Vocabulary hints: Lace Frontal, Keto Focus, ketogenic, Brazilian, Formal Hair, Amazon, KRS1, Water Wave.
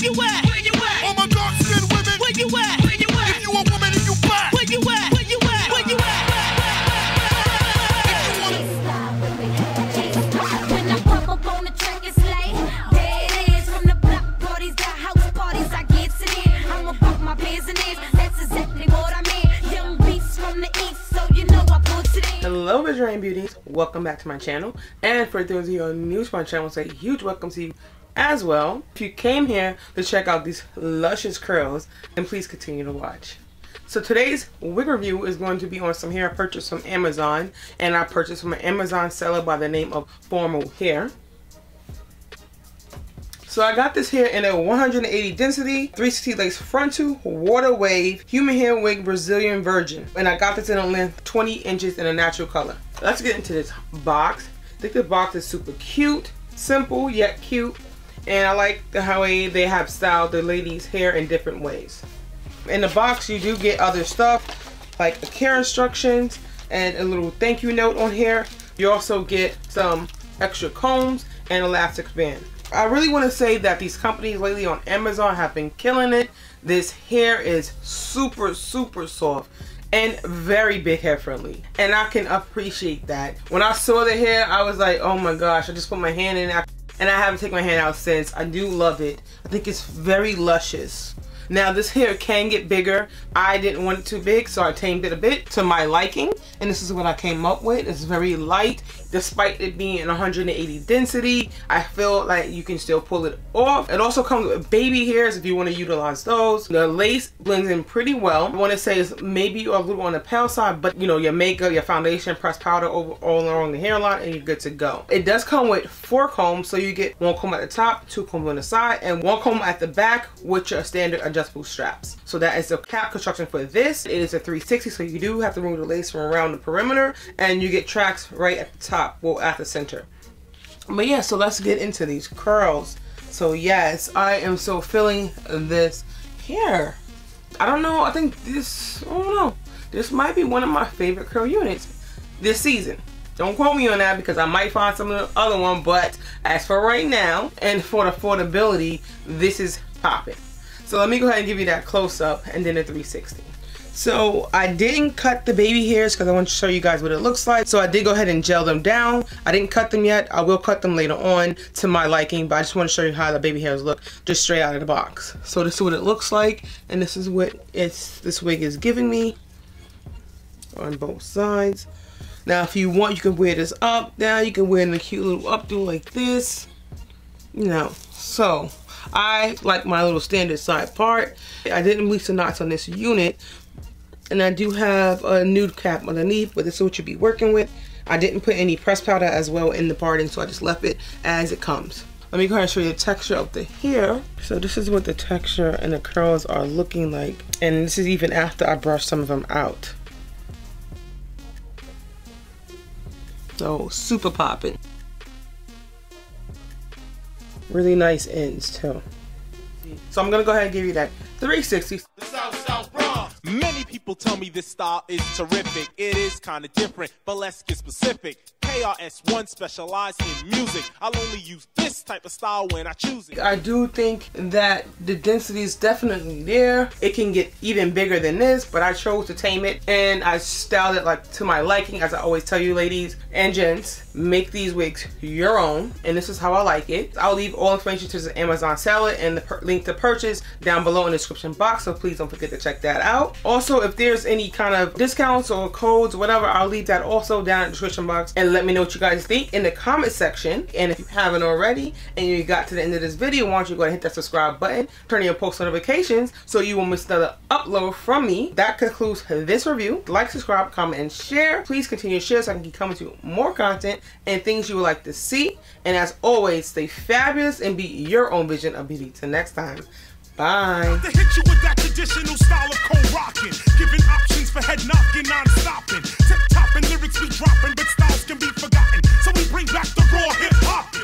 Where you at? All my dark skin women. Where you at? If you a woman and you black. Where you at? Where you at? If you want when I pop up on the track, it's like there it is. From the block parties, the house parties, I get it in. I'm about my business. That's exactly what I mean. Young beats from the east, so you know I put it in. Hello, Visual Beauties. Welcome back to my channel. And for those of you who are new to my channel, say a huge welcome to you as well. If you came here to check out these luscious curls, then please continue to watch. So today's wig review is going to be on some hair I purchased from Amazon, and I purchased from an Amazon seller by the name of Formal Hair. So I got this hair in a 180 density, 360 lace frontal, water wave, human hair wig, Brazilian virgin. And I got this in a length 20 inches in a natural color. Let's get into this box. I think the box is super cute, simple yet cute. And I like how they have styled the ladies' hair in different ways. In the box, you do get other stuff like care instructions and a little thank you note on here. You also get some extra combs and elastic band. I really want to say that these companies lately on Amazon have been killing it. This hair is super, super soft and very big hair friendly, and I can appreciate that. When I saw the hair, I was like, oh my gosh, I just put my hand in it. And I haven't taken my hand out since. I do love it. I think it's very luscious. Now this hair can get bigger. I didn't want it too big, so I tamed it a bit to my liking. And this is what I came up with. It's very light. Despite it being in 180 density, I feel like you can still pull it off. It also comes with baby hairs if you want to utilize those. The lace blends in pretty well. I want to say it's maybe a little on the pale side, but you know, your makeup, your foundation, pressed powder over all along the hairline, and you're good to go. It does come with 4 combs, so you get 1 comb at the top, 2 combs on the side, and 1 comb at the back with your standard adjustable straps. So that is the cap construction for this. It is a 360, so you do have to remove the lace from around the perimeter, and you get tracks right at the top. Well, at the center. But yeah, so let's get into these curls. So yes, I am so feeling this hair. I don't know, I think this, I don't know, this might be one of my favorite curl units this season. Don't quote me on that because I might find some other one, but as for right now and for the affordability, this is popping. So let me go ahead and give you that close up and then the 360. So I didn't cut the baby hairs because I want to show you guys what it looks like. So I did go ahead and gel them down. I didn't cut them yet. I will cut them later on to my liking, but I just want to show you how the baby hairs look just straight out of the box. So this is what it looks like, and this is what this wig is giving me on both sides. Now if you want, you can wear this up, down, you can wear in a cute little updo like this, you know. So I like my little standard side part. I didn't release the knots on this unit. And I do have a nude cap underneath, but this is what you'll be working with. I didn't put any pressed powder as well in the parting, so I just left it as it comes. Let me go ahead and show you the texture of the hair. So this is what the texture and the curls are looking like. And this is even after I brushed some of them out. So super popping. Really nice ends too. So I'm gonna go ahead and give you that 360. Many people tell me this style is terrific. It is kind of different, but let's get specific. KRS1 specialized in music. I'll only use this type of style when I choose it. I do think that the density is definitely there. It can get even bigger than this, but I chose to tame it, and I styled it like to my liking. As I always tell you, ladies and gents, make these wigs your own, and this is how I like it. I'll leave all information to the Amazon seller and the link to purchase down below in the description box, so please don't forget to check that out. Also, if there's any kind of discounts or codes or whatever, I'll leave that also down in the description box, and let me know what you guys think in the comment section. And if you haven't already and you got to the end of this video, why don't you go ahead and hit that subscribe button, turn on your post notifications so you won't miss another upload from me. That concludes this review. Like, subscribe, comment, and share. Please continue to share so I can keep coming to you with more content and things you would like to see. And as always, stay fabulous and be your own vision of beauty. Till next time, bye. They hit you with that traditional style of cold rocking, giving options for head knocking, non-stopping. Tip-topping lyrics be dropping, but styles can be forgotten. So we bring back the raw hip-hop.